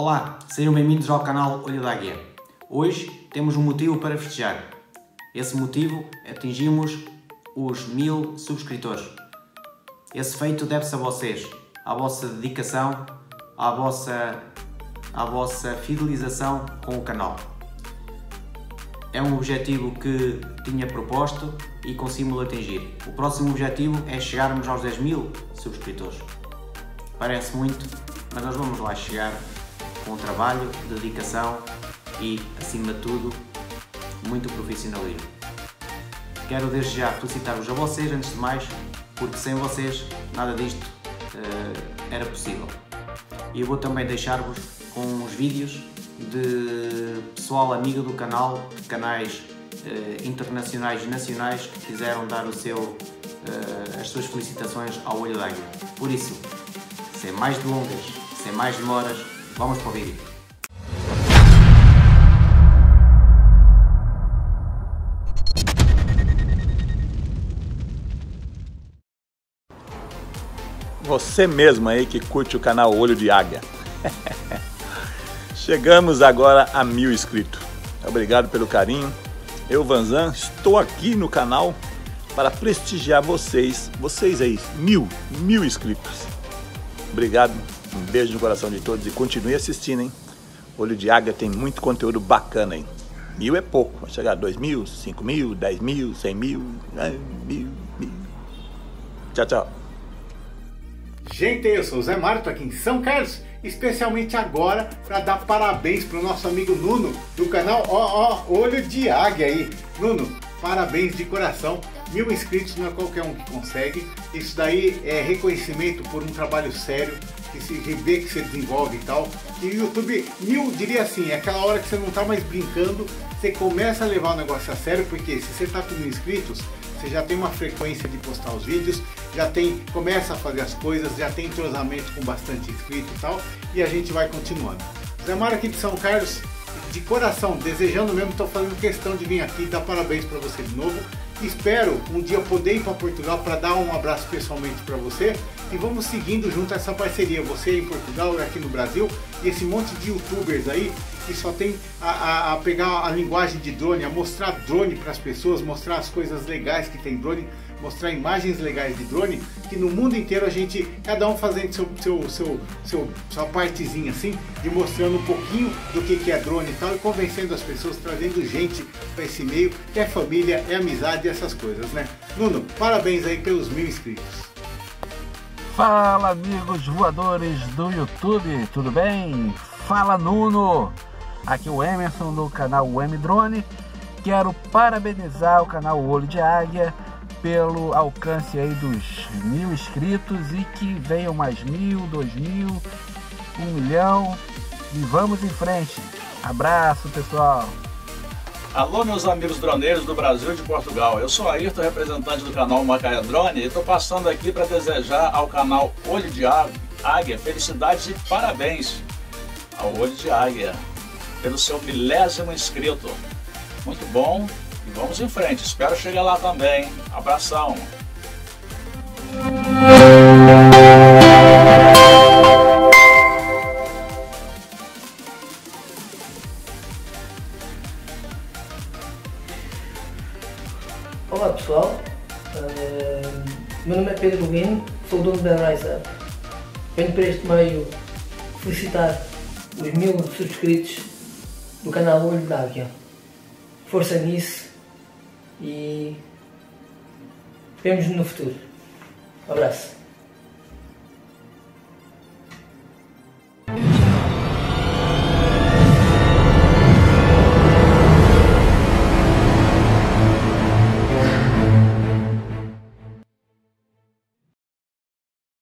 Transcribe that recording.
Olá, sejam bem-vindos ao canal Olho da Águia. Hoje temos um motivo para festejar. Esse motivo atingimos os 1000 subscritores. Esse feito deve-se a vocês, à vossa dedicação, à vossa fidelização com o canal. É um objetivo que tinha proposto e conseguimos atingir. O próximo objetivo é chegarmos aos 10.000 subscritores. Parece muito, mas nós vamos lá chegar com trabalho, dedicação e, acima de tudo, muito profissionalismo. Quero desde já felicitar-vos a vocês, antes de mais, porque sem vocês nada disto era possível. E eu vou também deixar-vos com uns vídeos de pessoal amigo do canal, de canais internacionais e nacionais que quiseram dar as suas felicitações ao Olho da Águia. Por isso, sem mais delongas, sem mais demoras, vamos para o vídeo. Você mesmo aí que curte o canal Olho de Águia. Chegamos agora a 1000 inscritos. Obrigado pelo carinho. Eu, Van Zan, estou aqui no canal para prestigiar vocês. Vocês aí, 1000 inscritos. Obrigado, um beijo no coração de todos e continue assistindo, hein? Olho de Águia tem muito conteúdo bacana, hein? 1000 é pouco, vai chegar a 2000, 5000, 10000, 100000, 1000. Tchau, tchau. Gente, eu sou o Zé Marto aqui em São Carlos, especialmente agora para dar parabéns para o nosso amigo Nuno do canal Olho de Águia aí. Nuno, parabéns de coração, 1000 inscritos não é qualquer um que consegue, isso daí é reconhecimento por um trabalho sério, que se vê que você desenvolve e tal. E o YouTube, 1000, diria assim, é aquela hora que você não está mais brincando, você começa a levar o negócio a sério, porque se você está com 1000 inscritos, você já tem uma frequência de postar os vídeos, começa a fazer as coisas, já tem entrosamento com bastante inscrito e tal, e a gente vai continuando. Zé Marto aqui de São Carlos, de coração, desejando mesmo, estou fazendo questão de vir aqui e dar parabéns para você de novo. Espero um dia poder ir para Portugal para dar um abraço pessoalmente para você, e vamos seguindo junto essa parceria, você em Portugal e aqui no Brasil, e esse monte de youtubers aí que só tem a pegar a linguagem de drone, a mostrar drone para as pessoas, mostrar as coisas legais que tem drone, mostrar imagens legais de drone, que no mundo inteiro a gente, cada um fazendo sua partezinha assim, de mostrando um pouquinho do que é drone e tal, e convencendo as pessoas, trazendo gente para esse meio, que é família, é amizade e essas coisas, né? Nuno, parabéns aí pelos 1000 inscritos. Fala, amigos voadores do YouTube, tudo bem? Fala, Nuno! Aqui é o Emerson do canal M Drone. Quero parabenizar o canal Olho de Águia pelo alcance aí dos 1000 inscritos, e que venham mais 1000, 2000, 1 milhão, e vamos em frente. Abraço, pessoal! Alô, meus amigos droneiros do Brasil e de Portugal, eu sou Ayrton, representante do canal Macaia Drone, e estou passando aqui para desejar ao canal Olho de Águia felicidades e parabéns ao Olho de Águia pelo seu 1000º inscrito. Muito bom. E vamos em frente, espero chegar lá também. Abração! Olá, pessoal, meu nome é Pedro Guinho, sou dono da Rise Up. Venho para este meio felicitar os 1000 subscritos do canal Olho da Águia. Força nisso! E vemos no futuro. Um abraço.